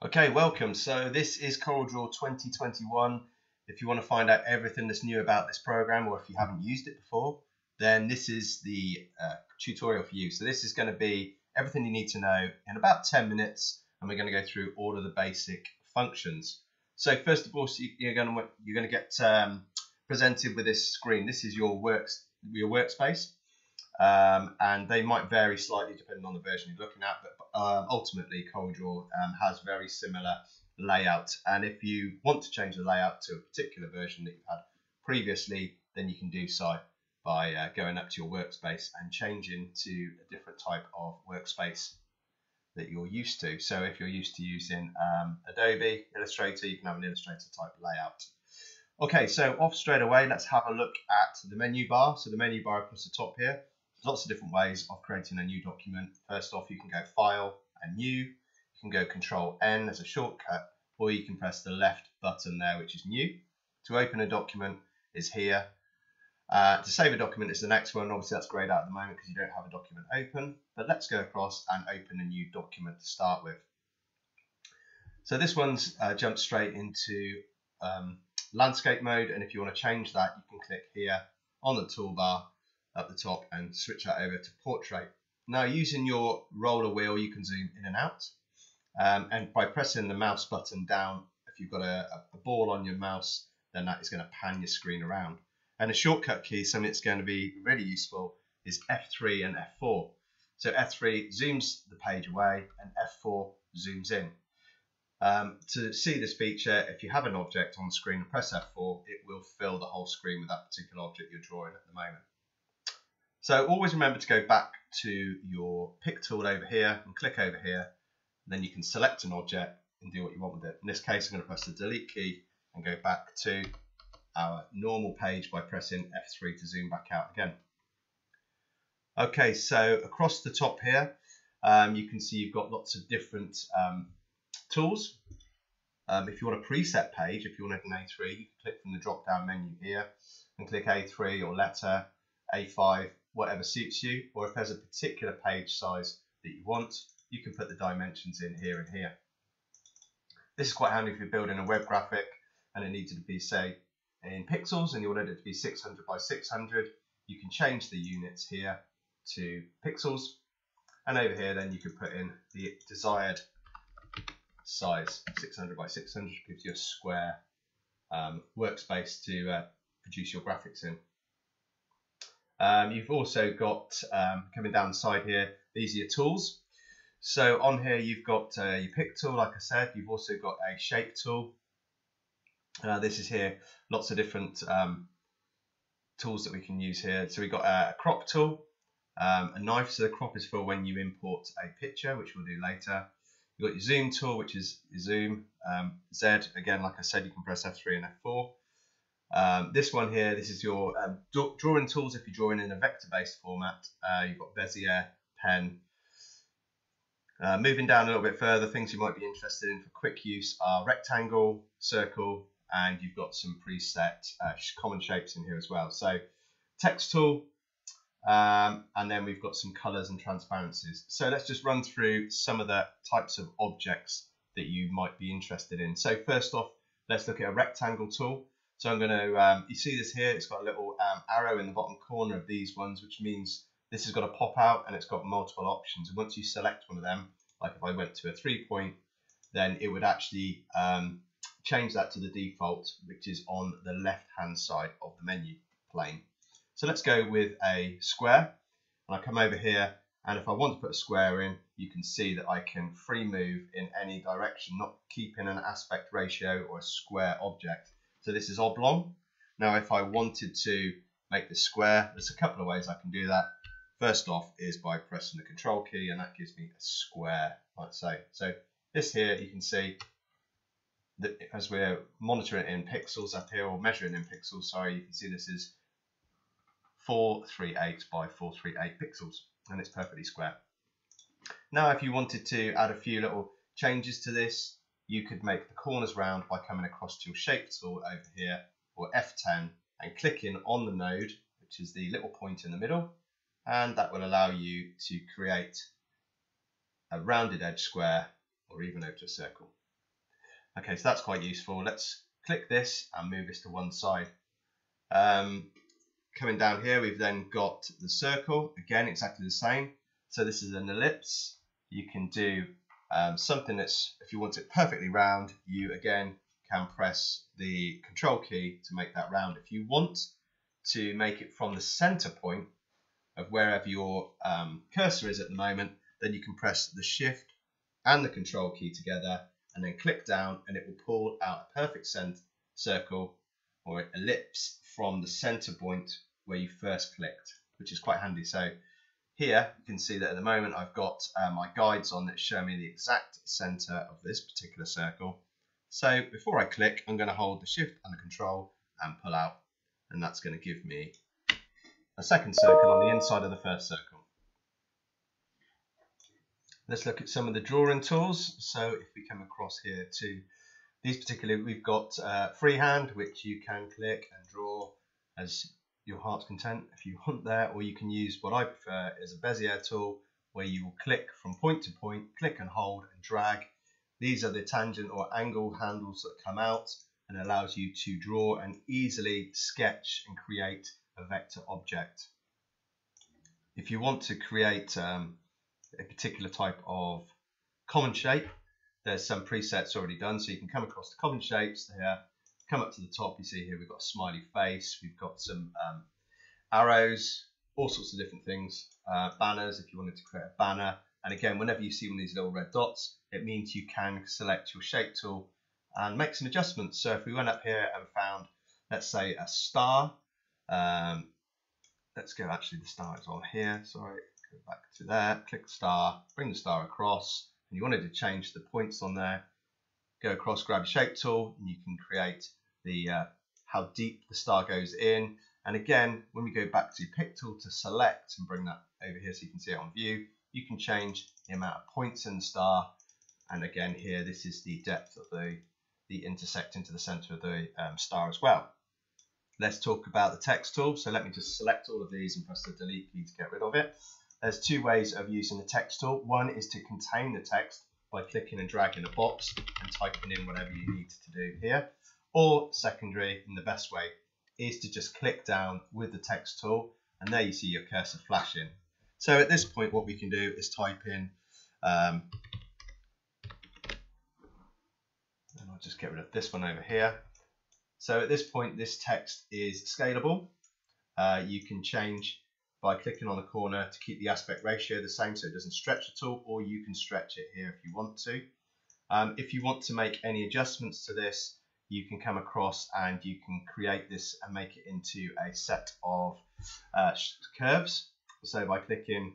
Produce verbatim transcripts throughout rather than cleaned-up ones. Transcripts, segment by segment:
Okay, welcome. So this is CorelDRAW twenty twenty-one. If you want to find out everything that's new about this program, or if you haven't used it before, then this is the uh, tutorial for you. So this is going to be everything you need to know in about ten minutes, and we're going to go through all of the basic functions. So first of all, so you're going to you're going to get um, presented with this screen. This is your works your workspace, um, and they might vary slightly depending on the version you're looking at, but Uh, ultimately CorelDRAW um, has very similar layout, and if you want to change the layout to a particular version that you've had previously, then you can do so by uh, going up to your workspace and changing to a different type of workspace that you're used to. So if you're used to using um, Adobe Illustrator, you can have an Illustrator type layout. Okay, so off straight away, let's have a look at the menu bar. So the menu bar across the top here, lots of different ways of creating a new document. First off, you can go File and New. You can go Control N as a shortcut, or you can press the left button there, which is New. To open a document is here. Uh, to save a document is the next one. Obviously, that's grayed out at the moment because you don't have a document open. But let's go across and open a new document to start with. So this one's uh, jumped straight into um, landscape mode, and if you want to change that, you can click here on the toolbar at the top and switch that over to portrait. Now, using your roller wheel, you can zoom in and out, um, and by pressing the mouse button down, if you've got a, a ball on your mouse, then that is going to pan your screen around. And a shortcut key, something that's going to be really useful, is F three and F four. So F three zooms the page away and F four zooms in. Um, to see this feature, if you have an object on the screen and press F four, it will fill the whole screen with that particular object you're drawing at the moment. So always remember to go back to your pick tool over here and click over here. Then you can select an object and do what you want with it. In this case, I'm going to press the delete key and go back to our normal page by pressing F three to zoom back out again. Okay, so across the top here, um, you can see you've got lots of different um, tools. Um, if you want a preset page, if you want an A three, you can click from the drop-down menu here and click A three or letter, A five, whatever suits you, or if there's a particular page size that you want, you can put the dimensions in here and here. This is quite handy if you're building a web graphic and it needs to be, say, in pixels and you wanted it to be six hundred by six hundred. You can change the units here to pixels, and over here then you can put in the desired size. Six hundred by six hundred gives you a square um, workspace to uh, produce your graphics in. Um, you've also got, um, coming down the side here, these are your tools. So on here you've got uh, your pick tool, like I said. You've also got a shape tool. Uh, this is here, lots of different um, tools that we can use here. So we've got a crop tool, um, a knife. So the crop is for when you import a picture, which we'll do later. You've got your zoom tool, which is your zoom. Um, Z, again, like I said, you can press F three and F four. Um, this one here, this is your um, drawing tools if you're drawing in a vector-based format. Uh, you've got Bezier, pen. Uh, moving down a little bit further, things you might be interested in for quick use are rectangle, circle, and you've got some preset uh, common shapes in here as well. So text tool, um, and then we've got some colors and transparencies. So let's just run through some of the types of objects that you might be interested in. So first off, let's look at a rectangle tool. So I'm going to, um, you see this here, it's got a little um, arrow in the bottom corner of these ones, which means this has got to pop out and it's got multiple options. And once you select one of them, like if I went to a three point, then it would actually um, change that to the default, which is on the left-hand side of the menu plane. So let's go with a square. And I come over here, and if I want to put a square in, you can see that I can free move in any direction, not keeping an aspect ratio or a square object. So this is oblong. Now, if I wanted to make this square, there's a couple of ways I can do that. First off is by pressing the control key, and that gives me a square, like so. So this here, you can see that as we're monitoring in pixels up here, or measuring in pixels, sorry, you can see this is four three eight by four three eight pixels, and it's perfectly square. Now, if you wanted to add a few little changes to this, you could make the corners round by coming across to your shape tool over here, or F ten, and clicking on the node, which is the little point in the middle, and that will allow you to create a rounded edge square or even over a circle. Okay, so that's quite useful. Let's click this and move this to one side. Um, coming down here, we've then got the circle. Again, exactly the same. So this is an ellipse. You can do um, something that's, if you want it perfectly round, you again can press the control key to make that round. If you want to make it from the center point of wherever your um, cursor is at the moment, then you can press the shift and the control key together and then click down, and it will pull out a perfect circle or an ellipse from the center point where you first clicked, which is quite handy. So here you can see that at the moment I've got uh, my guides on that show me the exact center of this particular circle. So before I click, I'm going to hold the shift and the control and pull out, and that's going to give me a second circle on the inside of the first circle. Let's look at some of the drawing tools. So if we come across here to these particularly, we've got uh, freehand, which you can click and draw as your heart's content if you want there, or you can use what I prefer is a Bezier tool, where you will click from point to point, click and hold and drag. These are the tangent or angle handles that come out and allows you to draw and easily sketch and create a vector object. If you want to create um, a particular type of common shape, there's some presets already done, so you can come across the common shapes there. Come up to the top, you see here we've got a smiley face, we've got some um, arrows, all sorts of different things, uh, banners if you wanted to create a banner. And again, whenever you see one of these little red dots, it means you can select your shape tool and make some adjustments. So if we went up here and found, let's say, a star, um, let's go, actually the star is on here, sorry, go back to there, click star, bring the star across, and you wanted to change the points on there, go across, grab your shape tool, and you can create the uh, how deep the star goes in. And again, when we go back to pick tool to select and bring that over here so you can see it on view, you can change the amount of points in the star. And again here, this is the depth of the the intersect into the center of the um, star as well. Let's talk about the text tool. So let me just select all of these and press the delete key to get rid of it. There's two ways of using the text tool. One is to contain the text by clicking and dragging a box and typing in whatever you need to do here. Or secondary, and the best way, is to just click down with the text tool, and there you see your cursor flashing. So at this point what we can do is type in, um, and I'll just get rid of this one over here. So at this point this text is scalable. Uh, you can change by clicking on the corner to keep the aspect ratio the same so it doesn't stretch at all, or you can stretch it here if you want to. Um, if you want to make any adjustments to this, you can come across and you can create this and make it into a set of uh, curves. So by clicking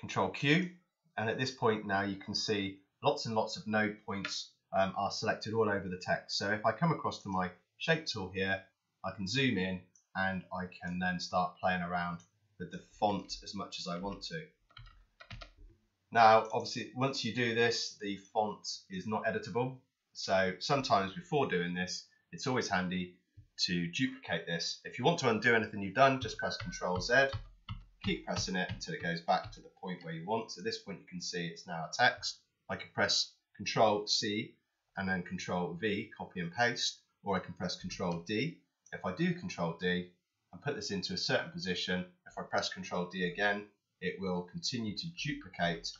Control Q, and at this point now you can see lots and lots of node points um, are selected all over the text. So if I come across to my shape tool here, I can zoom in and I can then start playing around with the font as much as I want to. Now obviously once you do this, the font is not editable. So sometimes before doing this, it's always handy to duplicate this. If you want to undo anything you've done, just press Control Z, keep pressing it until it goes back to the point where you want. So at this point you can see it's now a text. I can press Control C and then Control V, copy and paste, or I can press Control D. If I do Control D and put this into a certain position, if I press Control D again, it will continue to duplicate.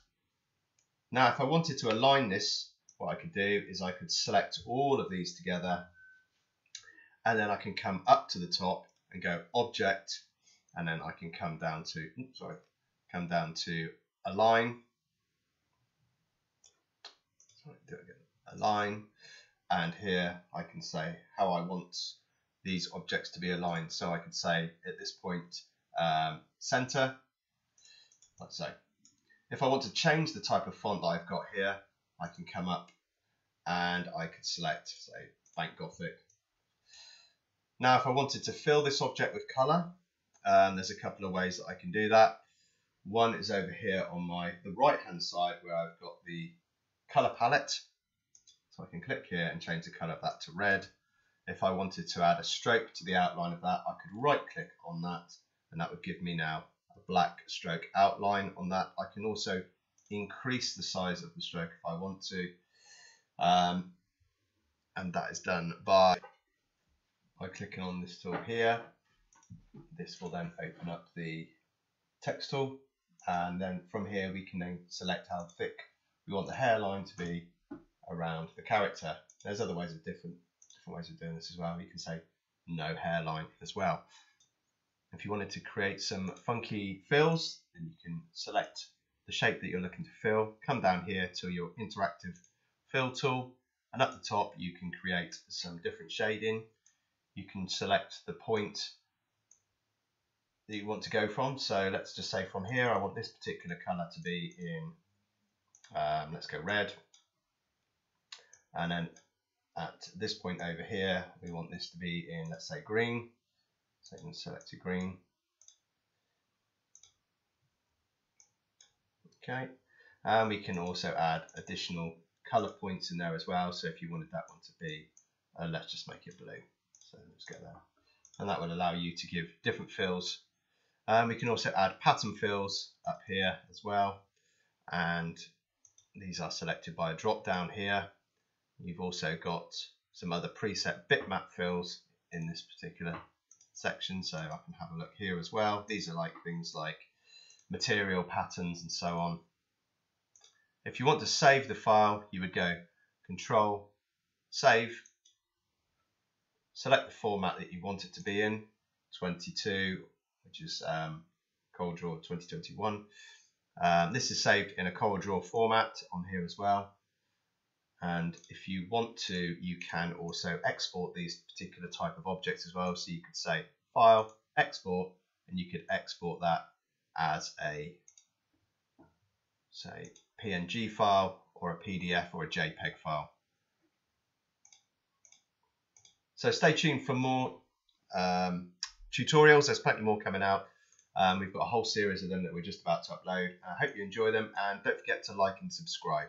Now if I wanted to align this, what I could do is I could select all of these together, and then I can come up to the top and go object, and then I can come down to oops, sorry, come down to align. Sorry, do it again. Align, and here I can say how I want these objects to be aligned. So I could say at this point um, center, like so. If I want to change the type of font that I've got here, I can come up and I could select, say, Bank Gothic. Now, if I wanted to fill this object with color, um, there's a couple of ways that I can do that. One is over here on my the right-hand side where I've got the color palette. So I can click here and change the color of that to red. If I wanted to add a stroke to the outline of that, I could right-click on that, and that would give me now a black stroke outline on that. I can also increase the size of the stroke if I want to. Um, and that is done by by clicking on this tool here. This will then open up the text tool, and then from here we can then select how thick we want the hairline to be around the character. There's other ways of different different ways of doing this as well. You can say no hairline as well. If you wanted to create some funky fills, then you can select the shape that you're looking to fill, come down here to your interactive fill tool, and at the top you can create some different shading. You can select the point that you want to go from. So let's just say from here I want this particular colour to be in, um, let's go red, and then at this point over here we want this to be in, let's say, green. So you can select a green. Okay, and we can also add additional colour points in there as well. So if you wanted that one to be, uh, let's just make it blue. So let's get there, and that will allow you to give different fills. Um, we can also add pattern fills up here as well, and these are selected by a drop down here. You've also got some other preset bitmap fills in this particular section, so I can have a look here as well. These are like things like material patterns and so on. If you want to save the file, you would go Control, Save, select the format that you want it to be in, twenty-two, which is um, CorelDRAW twenty twenty-one. Um, this is saved in a CorelDRAW format on here as well. And if you want to, you can also export these particular type of objects as well. So you could say File, Export, and you could export that as a, say, P N G file or a P D F or a JPEG file. So stay tuned for more um, tutorials. There's plenty more coming out. Um, we've got a whole series of them that we're just about to upload. I hope you enjoy them, and don't forget to like and subscribe.